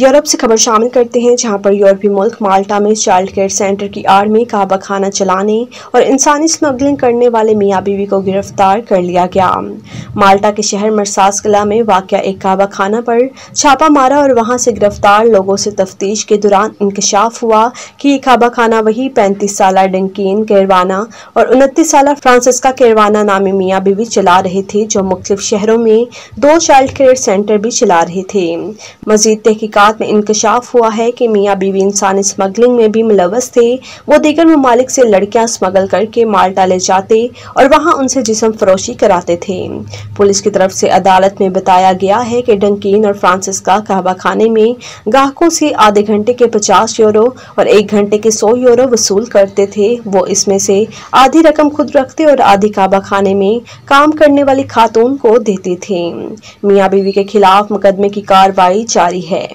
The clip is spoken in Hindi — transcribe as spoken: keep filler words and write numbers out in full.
यूरोप से खबर शामिल करते हैं, जहां पर यूरोपीय मुल्क माल्टा में चाइल्ड केयर सेंटर की आड़ में काबा खाना चलाने और इंसानी स्मगलिंग करने वाले मियाँ बीवी को गिरफ्तार कर लिया गया। माल्टा के शहर मरसास्कला में वाकया एक काबा खाना पर छापा मारा और वहां से गिरफ्तार लोगों से तफ्तीश के दौरान इंकशाफ हुआ कि ये काबा खाना वही पैंतीस साल डंकिन केरवाना और उनतीस साल फ्रांसिस्का केरवाना नामी मियाँ बीवी चला रहे थे, जो मुख्तलिफ शहरों में दो चाइल्ड केयर सेंटर भी चला रहे थे। मजीद तहकीकात में इंकशाफ हुआ है कि मियाँ बीवी इंसानी स्मगलिंग में भी मुलव्वस थे। वो दीगर ममालिक से लड़कियां स्मगल करके माल्टा ले जाते और वहां उनसे जिस्म फरोशी कराते थे। पुलिस की तरफ से अदालत में बताया गया है कि डंकिन और फ्रांसिस्का कहवा खाने में ग्राहकों से आधे घंटे के पचास यूरो और एक घंटे के सौ यूरो वसूल करते थे। वो इसमें से आधी रकम खुद रखते और आधी कहवा खाने में काम करने वाली खातून को देते थे। मियाँ बीवी के खिलाफ मुकदमे की कार्रवाई जारी है।